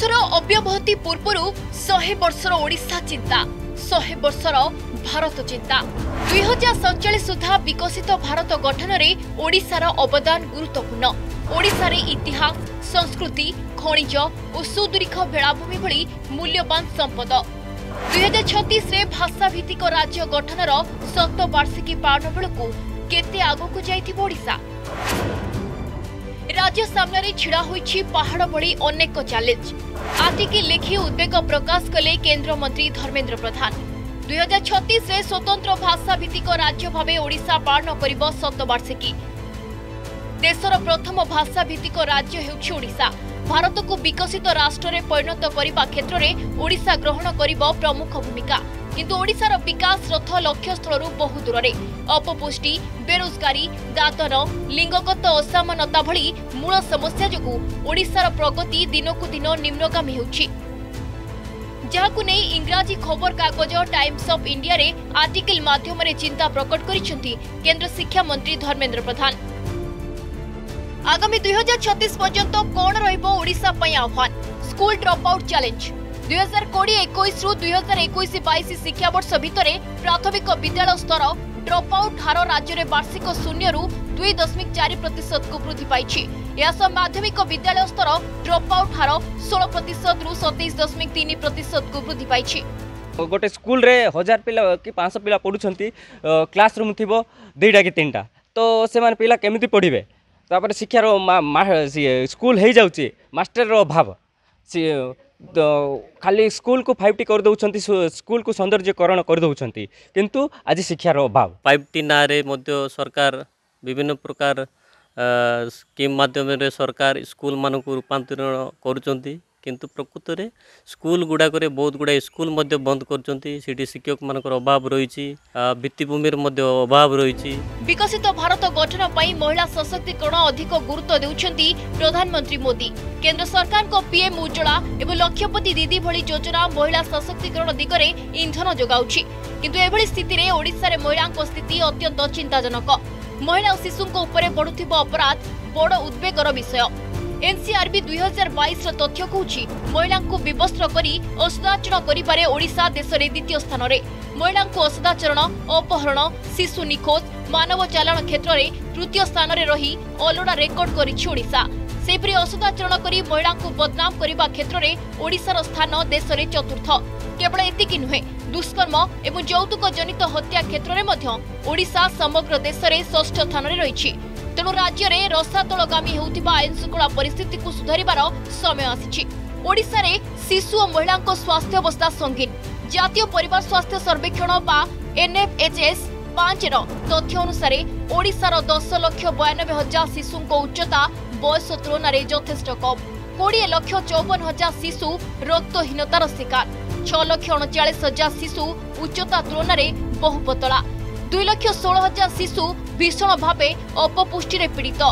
ଦେଶର ଅବ୍ୟବହତି ପୂର୍ବରୁ 100 ବର୍ଷର ଓଡ଼ିଶା ଚିନ୍ତା 100 ବର୍ଷର ଭାରତ ଚିନ୍ତା 2047 ସୁଦ୍ଧା ବିକଶିତ ଭାରତ ଗଠନରେ ଓଡ଼ିଶାର ଅବଦାନ ଗୁରୁତ୍ୱପୂର୍ଣ୍ଣ। ଓଡ଼ିଶାରେ ଇତିହାସ, ସଂସ୍କୃତି, ଖଣିଜ ଓ ସୁଦୀର୍ଘ ବେଳାଭୂମି ଭଳି ମୂଲ୍ୟବାନ ସମ୍ପଦ। 2036ରେ ଭାଷା ଭିତ୍ତିକ ରାଜ୍ୟ ଗଠନର 100 ବାର୍ଷିକୀ ପାଳନ ବେଳକୁ କେତେ ଆଗକୁ ଯାଇଥିବ ଓଡ଼ିଶା। राज्य सामने छिड़ा होई पहाड़ भली अनेक चैलेंज आतिकी लेखी उद्वेग प्रकाश कले केंद्र मंत्री धर्मेंद्र प्रधान। 2036 में स्वतंत्र भाषा भित्तिक राज्य भावे ओडिशा पालन करिब 100 बार्षिकी। देशर प्रथम भाषा भित्तिक राज्य हेउछि ओडिशा। भारत को विकसित राष्ट्र में परिणत करने क्षेत्र में ओडिशा ग्रहण करिब प्रमुख भूमिका। किंतु ओडिशार विकास रथ लक्ष्यस्थल बहु दूर रे। अपपुष्टि, बेरोजगारी, दातन, लिंगगत असमानता भली मूल समस्या जोगु ओडिशार प्रगति दिनकु दिन निम्नगामी होउछि। जाकु नै इंग्रजी खबर कागज टाइम्स ऑफ इंडिया रे आर्टिकल माध्यम रे चिंता प्रकट करिसेंती केंद्र शिक्षा मंत्री धर्मेंद्र प्रधान। आगामी 2036 पर्यंत कोन रहइबो ओडिशा पय आह्वान। स्कूल ड्रॉप आउट चैलेंज 2020-21 रु 2021-22 शिक्षावर्ष भितरे प्राथमिक विद्यालय स्तर ड्रॉप आउट हार राज्य में वार्षिक 0.4% को वृद्धि पाई। माध्यमिक विद्यालय स्तर ड्रॉप आउट हार 16% रु 27.3% को वृद्धि पाई। गोटे स्कूल रे 1000 पिला कि 500 पिला पढ़ुछंती, क्लास रूम थिबो 2टा कि 3टा, तो से माने पिला केमिति पढ़िबे? तापर शिक्षा रो स्कूल हे जाउची, मास्टर रो अभाव, खाली स्कूल को 5T कर दउछंती, स्कूल को सौंदर्यकरण कर दउछंती, किंतु आज शिक्षार अभाव। 5T ना रे मध्य सरकार विभिन्न प्रकार स्कीम माध्यम रे सरकार स्कूल मानक रूपांतरण करुछंती, किंतु प्रकृत रे स्कूल गुड़ाक बहुत गुड़ा स्कूल मध्य बंद कर शिक्षक मान अभाव रही, भित्तिभूमि मध्य अभाव रही। विकसित भारत गठन पर महिला सशक्तिकरण अधिक गुरुत्व देउछंती प्रधानमंत्री मोदी। केंद्र सरकार को पीएम उज्ज्वला एवं लक्ष्यपति दीदी भली योजना महिला सशक्तिकरण दिगरे इंधन जोगाउछि, किंतु एभली स्थिति रे ओडिसा रे महिलांको स्थिति अत्यंत चिंताजनक। महिला और शिशुंको उपरे बढ़ुथिबो अपराध बड़ उद्वेगर विषय। एनसीआरबी 2022 तथ्य कहूँ महिला विवस्त्र करी असदाचरण करिबारे ओडिशा देश में द्वितीय स्थान रे। महिला असदाचरण, अपहरण, शिशु निखोज, मानव चालाण क्षेत्र में तृतीय स्थान रे रही अलड़ा रेकर्ड करिछि ओडिशा। सेपरि असदाचरण करी महिला बदनाम करने क्षेत्र में ओडिशार स्थान देश में चतुर्थ। केवल एतिकी नुहे, दुष्कर्म एवं यौतुक जनित हत्या क्षेत्र में ओडिशा समग्र देश में षष्ठ स्थान रे रही। तेणु राज्य में रसातलगामी होता आईन श्रृंखला परिस्थिति को सुधार समय आसी। ओडिशा रे शिशु और महिला स्वास्थ्यावस्था संगीन। जातीय परिवार स्वास्थ्य सर्वेक्षण बा NFHS 5 तथ्य अनुसार ओडिशार 10,92,000 शिशुं उच्चता बयस तुलन में यथेष्ट कम। 20,54,000 शिशु रक्तहीनतार शिकार। 6,39,000 शिशु उच्चता तुलन में बहु पतला। 2,16,000 शिशु भीषण भावे अपपुष्टि पीड़ित।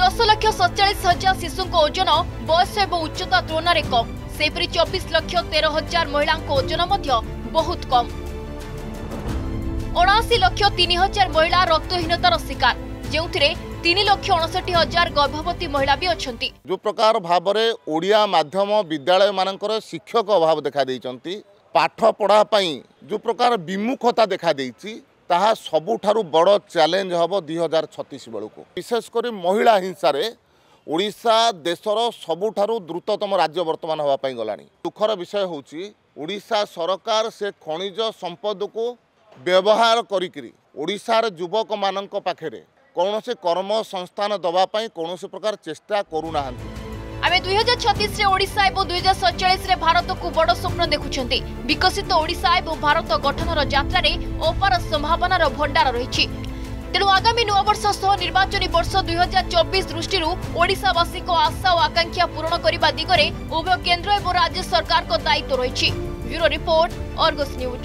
10,47,000 शिशुं ओजन बयस एवं उच्चता तुलन में कम। सेपरि 24,13,000 महिला ओजन बहुत कम। 79,03,000 महिला रक्तहीनतार शिकार, जो 3,59,000 गर्भवती महिला भी अच्छा। जो प्रकार भाव ओडिया माध्यम विद्यालय मानकर शिक्षक अभाव देखा देइछंती, पाठ पढ़ाई जो प्रकार विमुखता देखा देइछि, ताहा सबुठारु बड़ चैलेंज हम 2036 बेलू। विशेषकर महिला हिंसार ओडिशा देशर सबुठारु द्रुततम राज्य बर्तमान होगापी गला। दुखर विषय होची ओडिशा सरकार से खनिज संपद को व्यवहार करी ओडिशार युवक मानक पाखे कौन से कर्म संस्थान दवापाई कौन से प्रकार चेष्टा करूना। आमे 2036 रे ओडिशा एवं 2047 रे भारत को बड़ स्वप्न देखुछंती। विकसित ओडिशा एवं भारत गठनर यात्रा रे अपार संभावनार भंडार रहिछि। तेणु आगामी नववर्ष सह निर्वाचन वर्ष 2024 दृष्टि ओडिशावासी को आशा और आकांक्षा पूरण करने दिगरे उभय केंद्र एवं राज्य सरकार को दायित्व रहिछि। Bureau report, Argus news.